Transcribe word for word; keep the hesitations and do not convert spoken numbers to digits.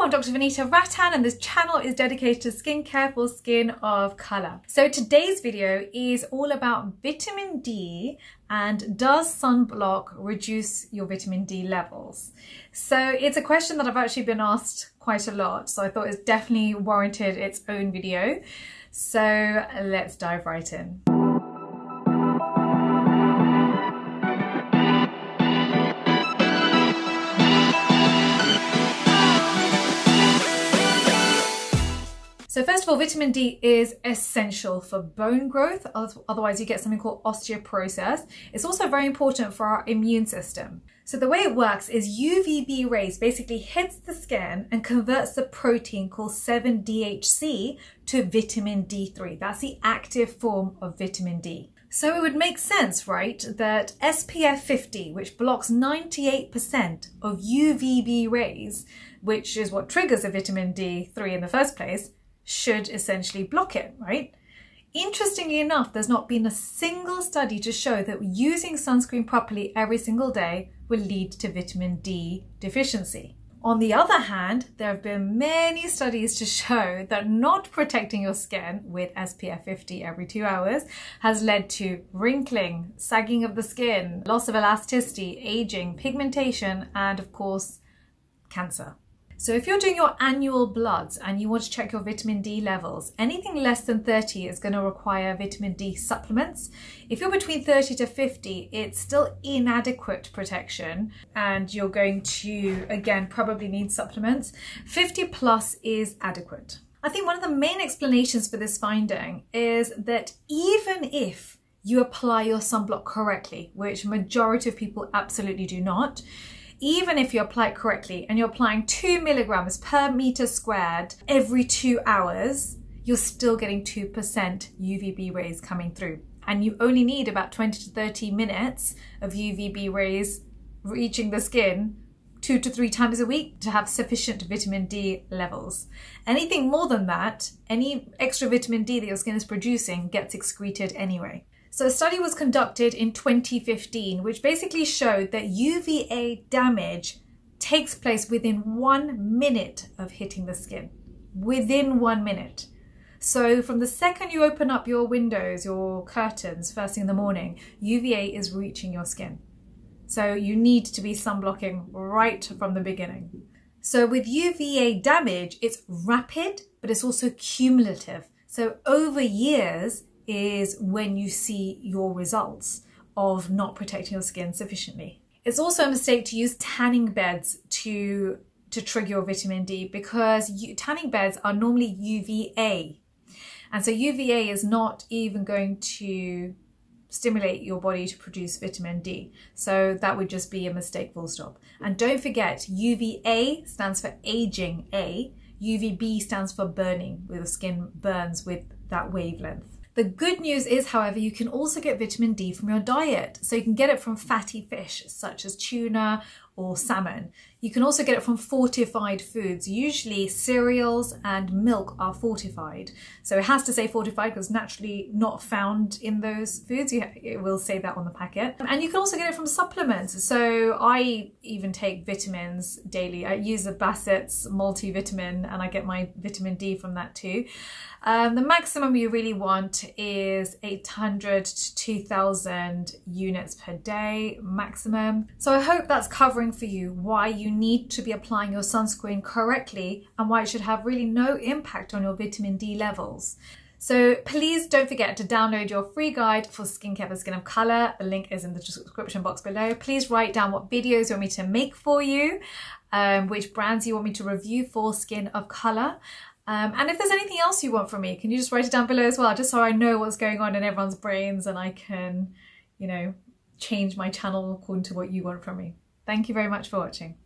Hello, I'm Doctor Vanita Rattan and this channel is dedicated to skincare for skin of colour. So today's video is all about vitamin D and does sunblock reduce your vitamin D levels? So it's a question that I've actually been asked quite a lot, so I thought it's definitely warranted its own video. So let's dive right in. So first of all, vitamin D is essential for bone growth, otherwise you get something called osteoporosis. It's also very important for our immune system. So the way it works is U V B rays basically hits the skin and converts the protein called seven D H C to vitamin D three. That's the active form of vitamin D. So it would make sense, right, that S P F fifty, which blocks ninety-eight percent of U V B rays, which is what triggers a vitamin D three in the first place, should essentially block it, right? Interestingly enough, there's not been a single study to show that using sunscreen properly every single day will lead to vitamin D deficiency. On the other hand, there have been many studies to show that not protecting your skin with S P F fifty every two hours has led to wrinkling, sagging of the skin, loss of elasticity, aging, pigmentation, and of course, cancer. So if you're doing your annual bloods and you want to check your vitamin D levels, anything less than thirty is going to require vitamin D supplements. If you're between thirty to fifty, it's still inadequate protection and you're going to, again, probably need supplements. fifty plus is adequate. I think one of the main explanations for this finding is that even if you apply your sunblock correctly, which majority of people absolutely do not, even if you apply it correctly and you're applying two milligrams per meter squared every two hours, you're still getting two percent U V B rays coming through. And you only need about twenty to thirty minutes of U V B rays reaching the skin two to three times a week to have sufficient vitamin D levels. Anything more than that, any extra vitamin D that your skin is producing gets excreted anyway. So a study was conducted in twenty fifteen, which basically showed that U V A damage takes place within one minute of hitting the skin, within one minute. So from the second you open up your windows, your curtains, first thing in the morning, U V A is reaching your skin. So you need to be sunblocking right from the beginning. So with U V A damage, it's rapid, but it's also cumulative. So over years, is when you see your results of not protecting your skin sufficiently. It's also a mistake to use tanning beds to, to trigger your vitamin D because you, tanning beds are normally U V A. And so U V A is not even going to stimulate your body to produce vitamin D. So that would just be a mistake, full stop. And don't forget, U V A stands for aging A, U V B stands for burning, where the skin burns with that wavelength. The good news is, however, you can also get vitamin D from your diet. So you can get it from fatty fish, such as tuna or salmon. You can also get it from fortified foods. Usually cereals and milk are fortified. So it has to say fortified because naturally not found in those foods. It will say that on the packet. And you can also get it from supplements. So I even take vitamins daily. I use the Bassett's multivitamin and I get my vitamin D from that too. Um, the maximum you really want is eight hundred to two thousand units per day maximum. So I hope that's covering for you why you need to be applying your sunscreen correctly and why it should have really no impact on your vitamin D levels. So please don't forget to download your free guide for skincare for skin of colour. The link is in the description box below. Please write down what videos you want me to make for you, um, which brands you want me to review for skin of colour. Um, and if there's anything else you want from me, can you just write it down below as well, just so I know what's going on in everyone's brains and I can, you know, change my channel according to what you want from me. Thank you very much for watching.